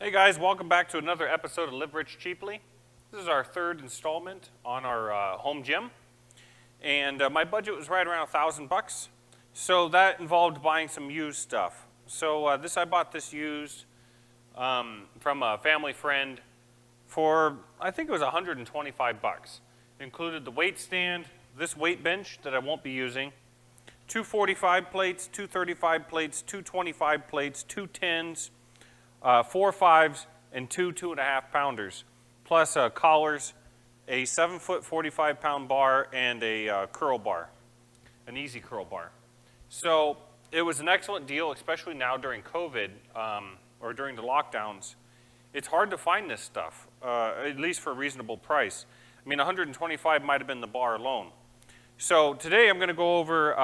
Hey guys, welcome back to another episode of Live Rich Cheaply. This is our third installment on our home gym. And my budget was right around $1,000 bucks. So that involved buying some used stuff. So I bought this used from a family friend for, I think it was $125 bucks. It included the weight stand, this weight bench that I won't be using, 245 plates, 235 plates, 225 plates, 210s, 4 5s, and 2 2.5 pounders, plus collars, a 7-foot 45-pound bar, and a curl bar, an easy curl bar. So it was an excellent deal, especially now during COVID or during the lockdowns. It's hard to find this stuff, at least for a reasonable price. I mean, 125 might have been the bar alone. So today I'm going to go over,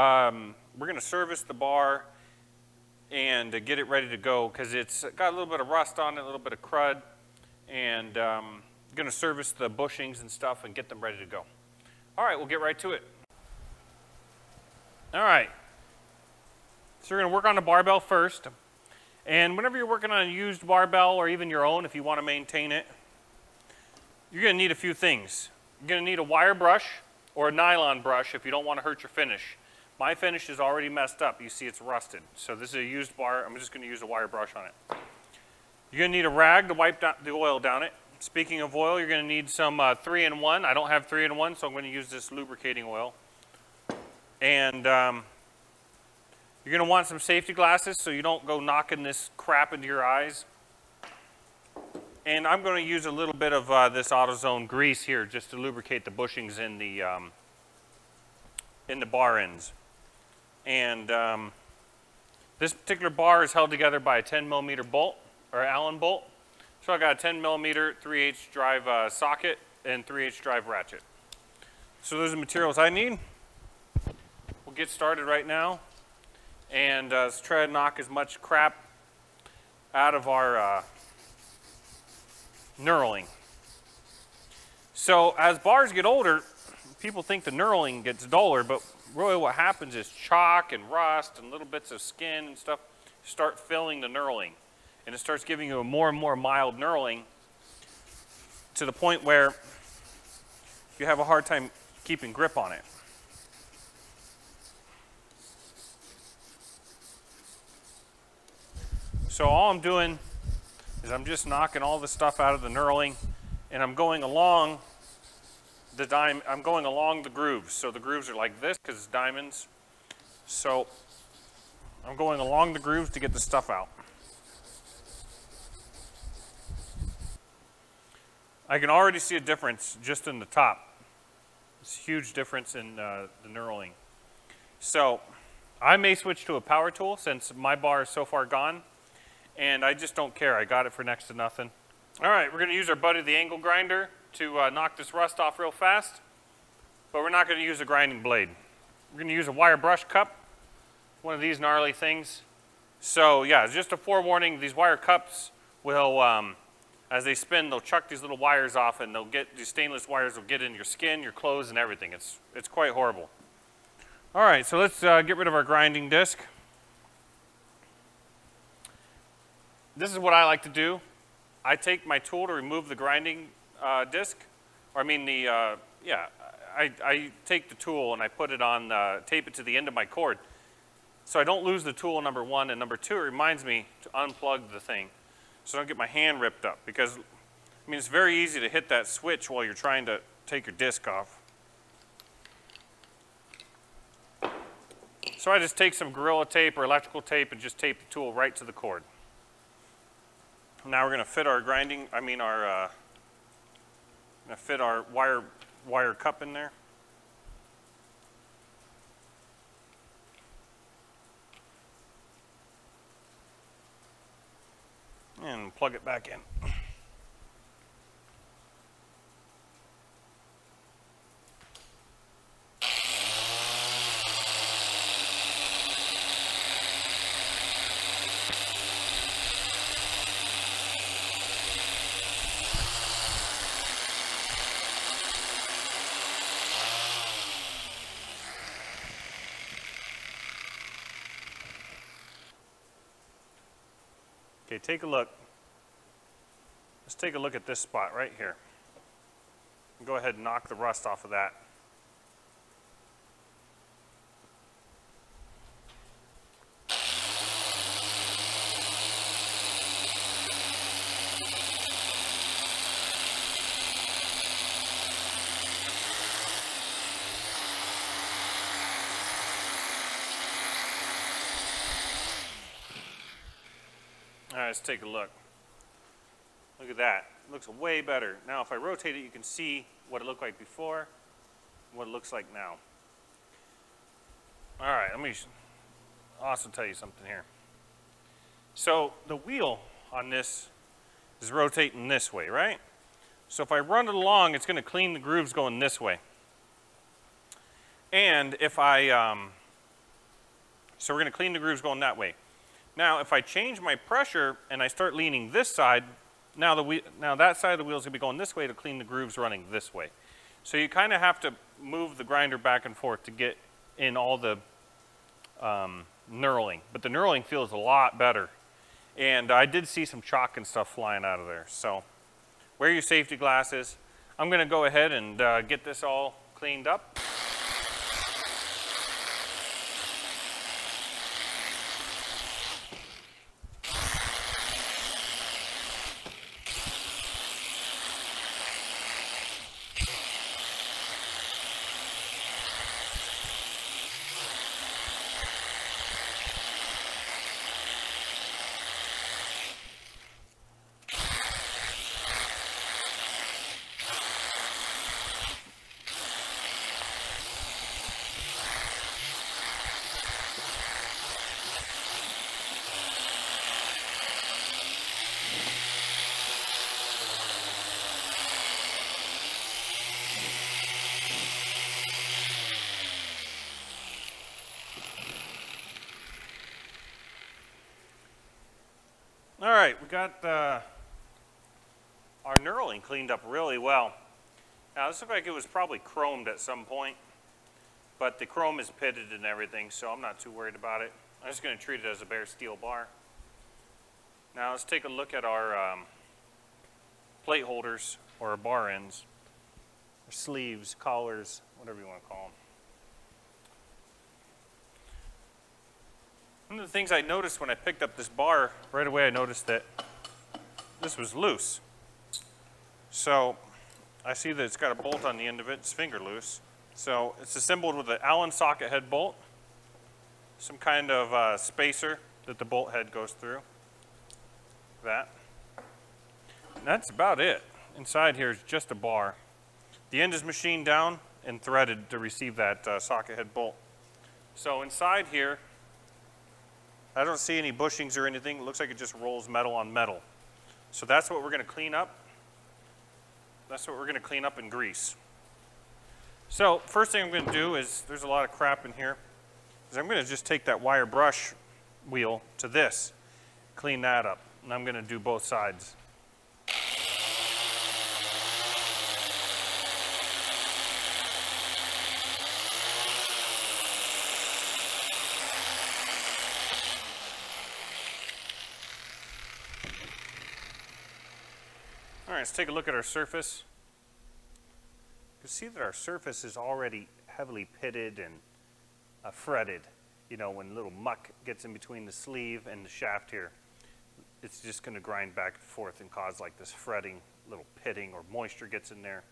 we're going to service the bar and get it ready to go because it's got a little bit of rust on it, a little bit of crud, and going to service the bushings and stuff and get them ready to go. All right, we'll get right to it. All right, so we're going to work on the barbell first, and whenever you're working on a used barbell or even your own, if you want to maintain it, you're going to need a few things. You're going to need a wire brush or a nylon brush if you don't want to hurt your finish. My finish is already messed up. You see it's rusted. So this is a used bar. I'm just going to use a wire brush on it. You're going to need a rag to wipe the oil down it. Speaking of oil, you're going to need some 3-in-1. I don't have 3-in-1, so I'm going to use this lubricating oil. And you're going to want some safety glasses so you don't go knocking this crap into your eyes. And I'm going to use a little bit of this AutoZone grease here just to lubricate the bushings in the bar ends. And this particular bar is held together by a 10-millimeter bolt, or Allen bolt. So I got a 10-millimeter 3/8 drive socket and 3/8 drive ratchet. So those are the materials I need. We'll get started right now. And let's try to knock as much crap out of our knurling. So as bars get older, people think the knurling gets duller, but really what happens is chalk and rust and little bits of skin and stuff start filling the knurling, and it starts giving you a more and more mild knurling to the point where you have a hard time keeping grip on it. So all I'm doing is I'm just knocking all the stuff out of the knurling, and I'm going along the diamond, I'm going along the grooves. So the grooves are like this because it's diamonds. So I'm going along the grooves to get the stuff out. I can already see a difference just in the top. It's a huge difference in the knurling. So I may switch to a power tool since my bar is so far gone, and I just don't care. I got it for next to nothing. All right, we're going to use our buddy the angle grinder to knock this rust off real fast, but we're not going to use a grinding blade. We're going to use a wire brush cup, one of these gnarly things. So yeah, just a forewarning, these wire cups will, as they spin, they'll chuck these little wires off, and they'll get, these stainless wires will get in your skin, your clothes, and everything. It's quite horrible. All right, so let's get rid of our grinding disc. This is what I like to do. I take my tool to remove the grinding disc, or I mean the, I take the tool and I put it on, tape it to the end of my cord. So I don't lose the tool, number one, and number two, it reminds me to unplug the thing so I don't get my hand ripped up, because, I mean, it's very easy to hit that switch while you're trying to take your disc off. So I just take some Gorilla tape or electrical tape and just tape the tool right to the cord. Now we're going to fit our grinding, I mean our, going to fit our wire cup in there. And plug it back in. Take a look. Let's take a look at this spot right here. Go ahead and knock the rust off of that. Alright, let's take a look. Look at that. It looks way better. Now if I rotate it, you can see what it looked like before and what it looks like now. Alright, let me also tell you something here. So the wheel on this is rotating this way, right? So if I run it along, it's going to clean the grooves going this way. And if I, so we're going to clean the grooves going that way. Now if I change my pressure and I start leaning this side, now that side of the wheel is going to be going this way to clean the grooves running this way. So you kind of have to move the grinder back and forth to get in all the knurling. But the knurling feels a lot better. And I did see some chalk and stuff flying out of there. So wear your safety glasses. I'm going to go ahead and get this all cleaned up. All right, we got our knurling cleaned up really well. Now this looks like it was probably chromed at some point, but the chrome is pitted and everything, so I'm not too worried about it. I'm just going to treat it as a bare steel bar. Now let's take a look at our plate holders or bar ends, or sleeves, collars, whatever you want to call them. One of the things I noticed when I picked up this bar, right away I noticed that this was loose. So I see that it's got a bolt on the end of it, it's finger loose. So it's assembled with an Allen socket head bolt, some kind of spacer that the bolt head goes through. That. And that's about it. Inside here is just a bar. The end is machined down and threaded to receive that socket head bolt. So inside here, I don't see any bushings or anything. It looks like it just rolls metal on metal. So that's what we're going to clean up. That's what we're going to clean up and grease. So first thing I'm going to do is, there's a lot of crap in here, is I'm going to just take that wire brush wheel to this, clean that up, and I'm going to do both sides. Let's take a look at our surface. You can see that our surface is already heavily pitted and fretted. You know, when little muck gets in between the sleeve and the shaft here, it's just going to grind back and forth and cause like this fretting, little pitting, or moisture gets in there.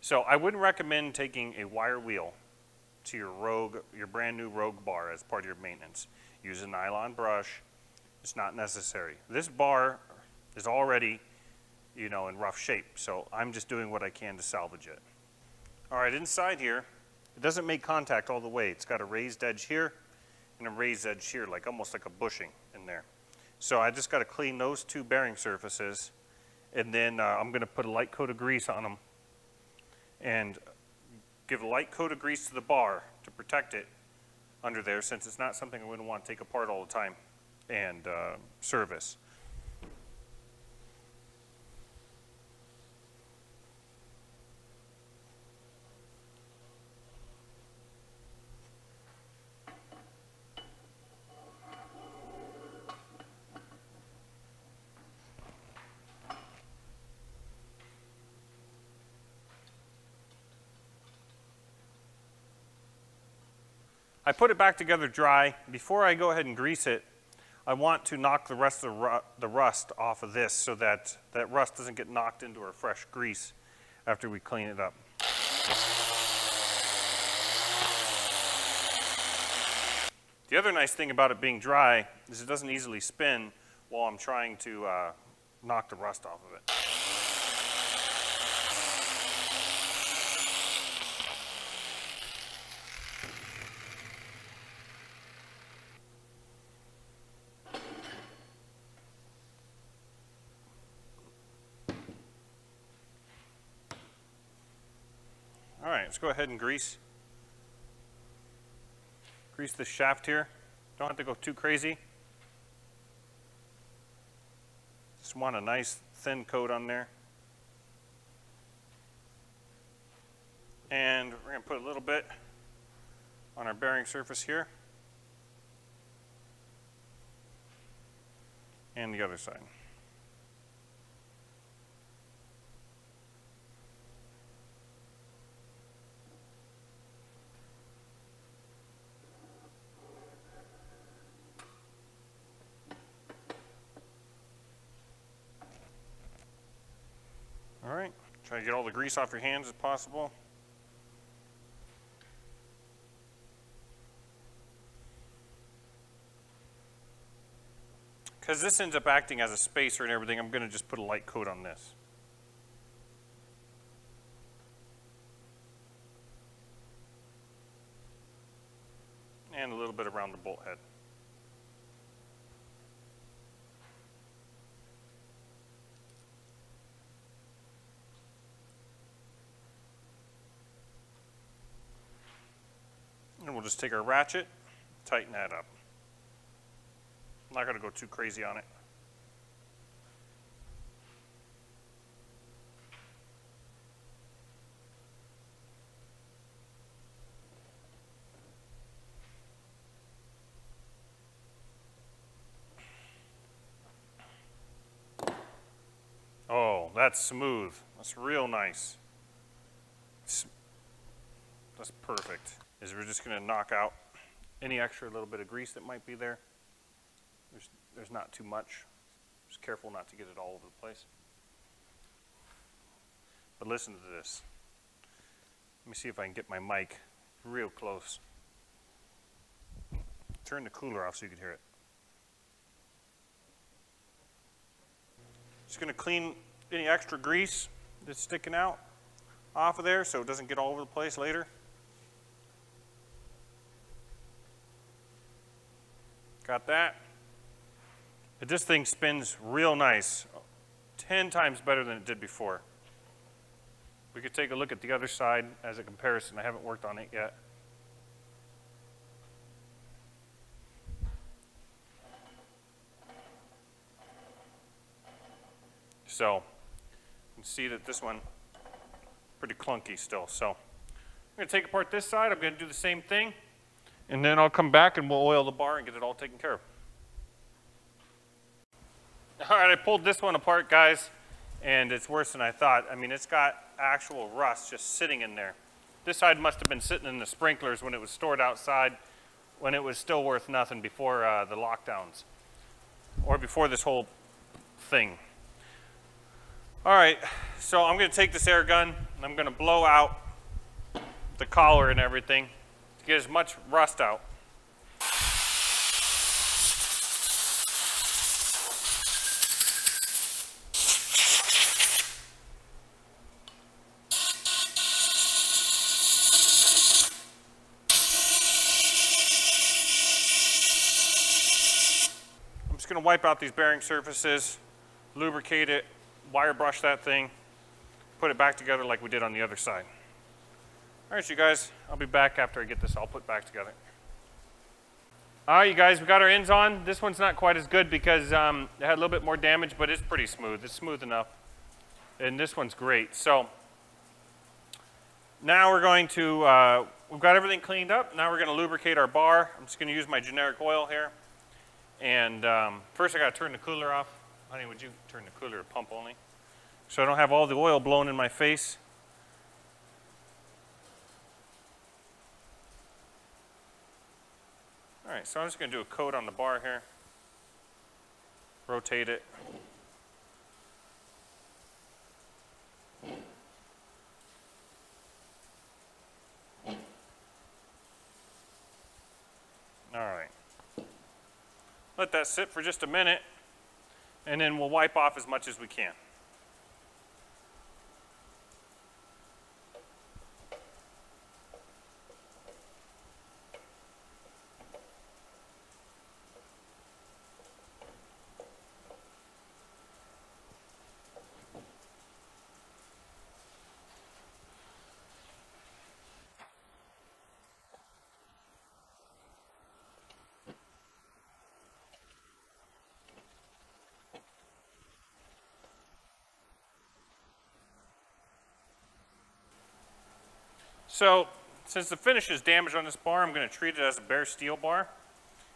So I wouldn't recommend taking a wire wheel to your Rogue, your brand new Rogue bar as part of your maintenance. Use a nylon brush. It's not necessary. This bar is already, you know, in rough shape. So I'm just doing what I can to salvage it. All right, inside here, it doesn't make contact all the way. It's got a raised edge here and a raised edge here, like almost like a bushing in there. So I just got to clean those two bearing surfaces, and then I'm going to put a light coat of grease on them and give a light coat of grease to the bar to protect it under there, since it's not something I wouldn't want to take apart all the time and service. I put it back together dry. Before I go ahead and grease it, I want to knock the rest of the rust off of this so that that rust doesn't get knocked into our fresh grease after we clean it up. The other nice thing about it being dry is it doesn't easily spin while I'm trying to knock the rust off of it. All right, let's go ahead and grease the shaft here. Don't have to go too crazy. Just want a nice thin coat on there. And we're going to put a little bit on our bearing surface here. And the other side. Try to get all the grease off your hands as possible. Because this ends up acting as a spacer and everything, I'm going to just put a light coat on this. And a little bit around the bolt head. We'll just take our ratchet, tighten that up. I'm not going to go too crazy on it. Oh, that's smooth. That's real nice. That's perfect. Is we're just going to knock out any extra little bit of grease that might be there. There's not too much. Just careful not to get it all over the place. But listen to this. Let me see if I can get my mic real close. Turn the cooler off so you can hear it. Just going to clean any extra grease that's sticking out off of there so it doesn't get all over the place later. Got that. But this thing spins real nice. 10 times better than it did before. We could take a look at the other side as a comparison. I haven't worked on it yet. So, you can see that this one pretty clunky still. So, I'm going to take apart this side. I'm going to do the same thing. And then I'll come back and we'll oil the bar and get it all taken care of. All right, I pulled this one apart, guys, and it's worse than I thought. I mean, it's got actual rust just sitting in there. This side must have been sitting in the sprinklers when it was stored outside, when it was still worth nothing before the lockdowns, or before this whole thing. All right, so I'm going to take this air gun, and I'm going to blow out the collar and everything. Get as much rust out. I'm just going to wipe out these bearing surfaces, lubricate it, wire brush that thing, put it back together like we did on the other side. All right, you guys, I'll be back after I get this all put back together. All right, you guys, we got our ends on. This one's not quite as good because it had a little bit more damage, but it's pretty smooth. It's smooth enough. And this one's great. So now we're going to, we've got everything cleaned up. Now we're going to lubricate our bar. I'm just going to use my generic oil here. And first I got to turn the cooler off. Honey, would you turn the cooler to pump only? So I don't have all the oil blown in my face. Alright, so I'm just going to do a coat on the bar here, rotate it. Alright, let that sit for just a minute and then we'll wipe off as much as we can. So, since the finish is damaged on this bar, I'm going to treat it as a bare steel bar,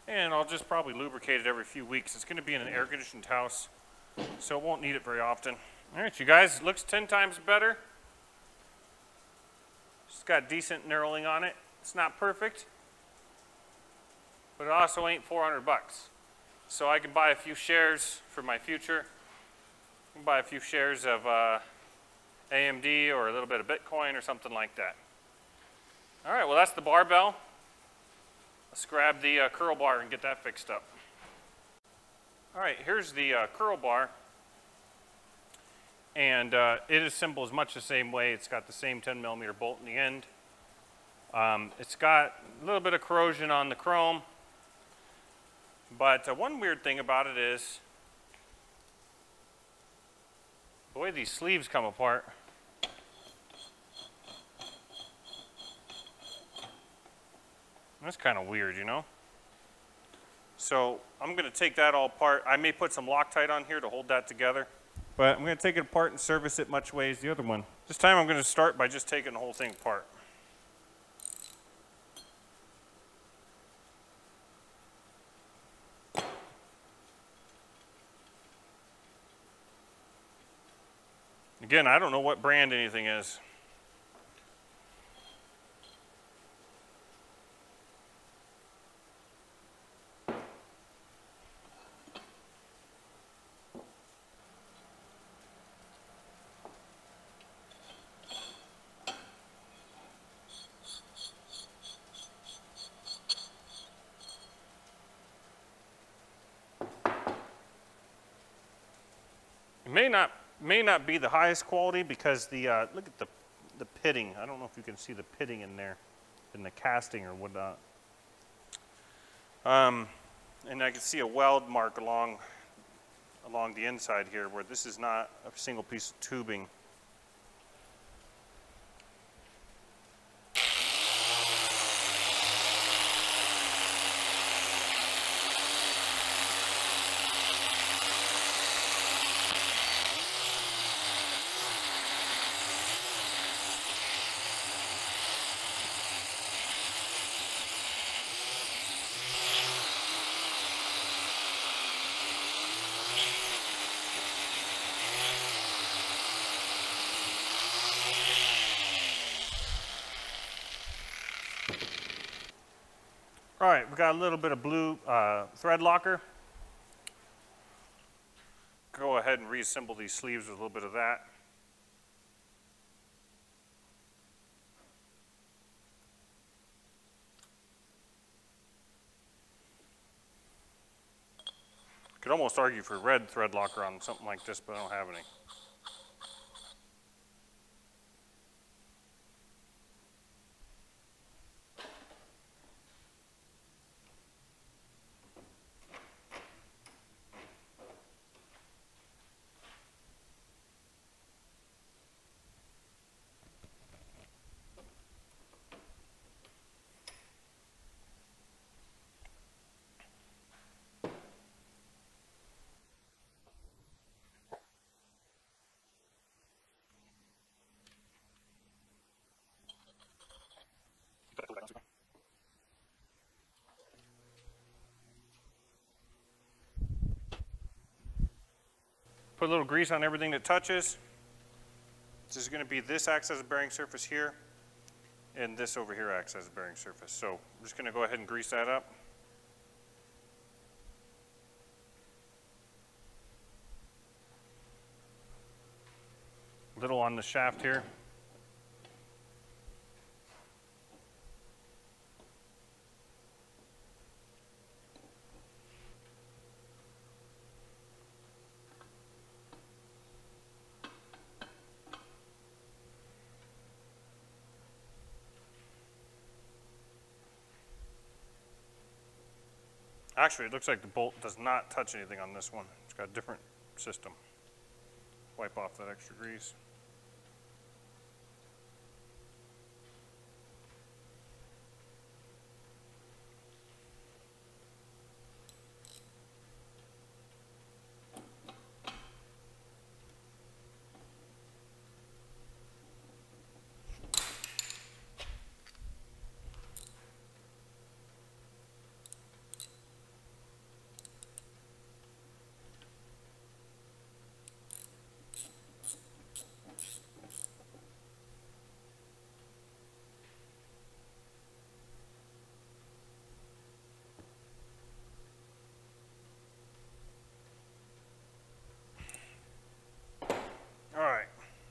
and I'll just probably lubricate it every few weeks. It's going to be in an air-conditioned house, so I won't need it very often. All right, you guys, it looks 10 times better. It's got decent knurling on it. It's not perfect, but it also ain't 400 bucks. So I can buy a few shares for my future. I can buy a few shares of AMD or a little bit of Bitcoin or something like that. All right, well, that's the barbell. Let's grab the curl bar and get that fixed up. All right, here's the curl bar. And it is assembled much the same way. It's got the same 10 millimeter bolt in the end. It's got a little bit of corrosion on the chrome. But one weird thing about it is the way these sleeves come apart. That's kind of weird, you know? So I'm going to take that all apart. I may put some Loctite on here to hold that together. But I'm going to take it apart and service it much ways the other one. This time I'm going to start by just taking the whole thing apart. Again, I don't know what brand anything is. May not be the highest quality because the look at the pitting. I don't know if you can see the pitting in there in the casting or whatnot. And I can see a weld mark along the inside here where this is not a single piece of tubing. All right, we got a little bit of blue thread locker. Go ahead and reassemble these sleeves with a little bit of that. Could almost argue for red thread locker on something like this, but I don't have any. Put a little grease on everything that touches. This is going to be, this acts as a bearing surface here, and this over here acts as a bearing surface. So I'm just going to go ahead and grease that up. little on the shaft here. Actually, it looks like the bolt does not touch anything on this one. It's got a different system. Wipe off that extra grease.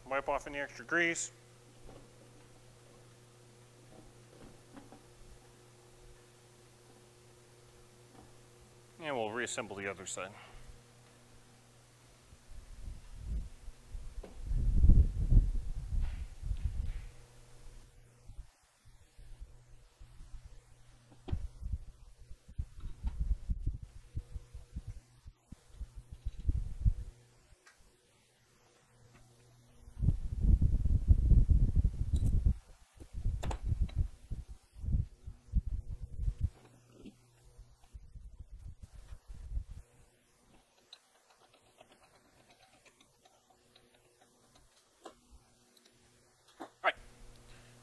Wipe off any extra grease. And we'll reassemble the other side.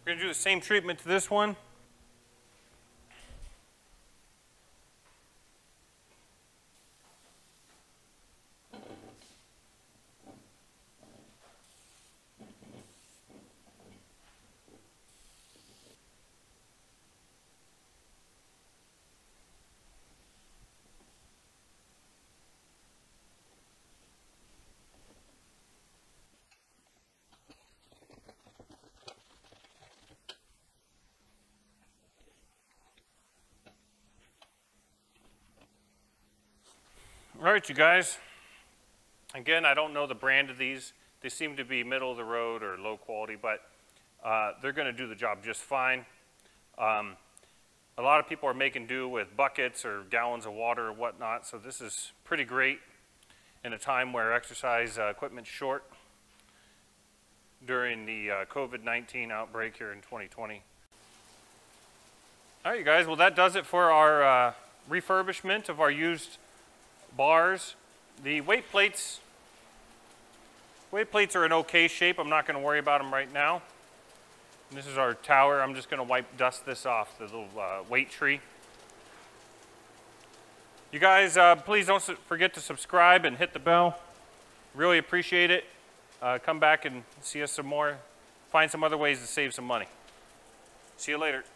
We're going to do the same treatment to this one. All right, you guys, again, I don't know the brand of these. They seem to be middle of the road or low quality, but they're going to do the job just fine. A lot of people are making do with buckets or gallons of water or whatnot, so this is pretty great in a time where exercise equipment's short during the COVID-19 outbreak here in 2020. All right, you guys, well, that does it for our refurbishment of our used bars. The weight plates are in okay shape. I'm not going to worry about them right now. And this is our tower. I'm just going to dust this off, the little weight tree. You guys, please don't forget to subscribe and hit the bell. Really appreciate it. Come back and see us some more. Find some other ways to save some money. See you later.